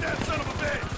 that son of a bitch!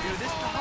Do this.